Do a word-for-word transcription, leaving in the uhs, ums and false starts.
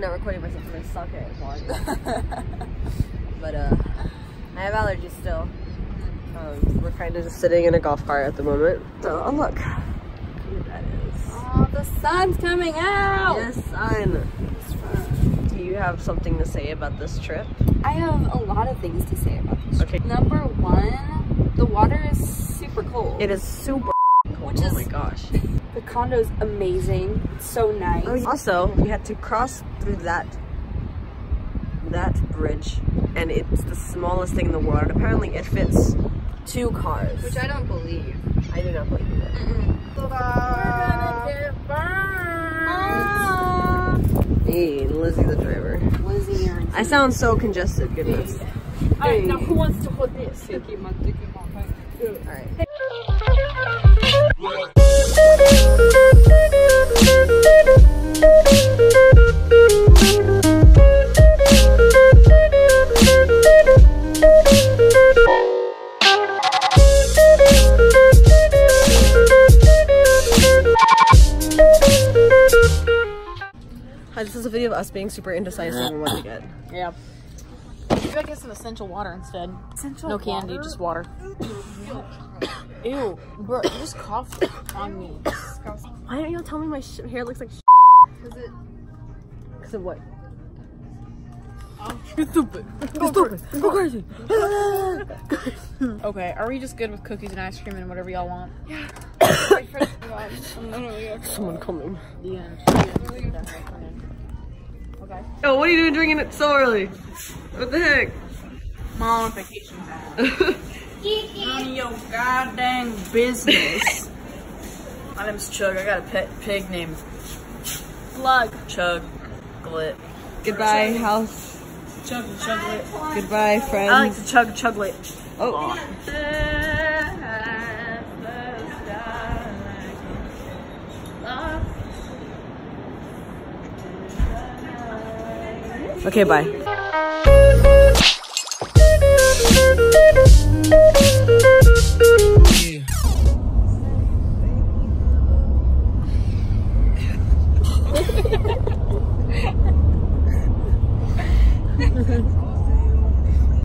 probably not recording myself. I'm gonna suck at vlogging. But uh, I have allergies still. Um, we're kind of just sitting in a golf cart at the moment. So, oh look, look that is. Oh, the sun's coming out. Yes, sun. It's fun. Do you have something to say about this trip? I have a lot of things to say about this trip. Okay. Number one, the water is super cold. It is super cold. Which is, oh my gosh. The condo's amazing. It's so nice. Also, we had to cross through that that bridge, and it's the smallest thing in the world. Apparently, it fits two cars, which I don't believe. I do not believe it. Mm-hmm. Ta-da. Hey, Lizzie the driver. Lizzie, or I sound so congested. Goodness. Hey. All right, now who wants to hold this? All right. Hey. Hi, this is a video of us being super indecisive on what to get. Yeah. Maybe I get some essential water instead. Essential no candy, water? Just water. Ew, bro, you just coughed on me. Why don't y'all tell me my sh hair looks like sh? Cause it. Cause of what? Oh. It's stupid. It's stupid. Go crazy. Okay, are we just good with cookies and ice cream and whatever y'all want? Yeah. Someone coming. The end. Okay. Yo, what are you doing drinking it so early? What the heck? Mom on vacation time. None of your goddamn business. My name's Chug. I got a pet pig named Slug. Chug. Glit. Goodbye, Chug. House. Chug and Chuglet. Goodbye, friends. I like to Chug Chuglet. Oh. oh. Okay, bye.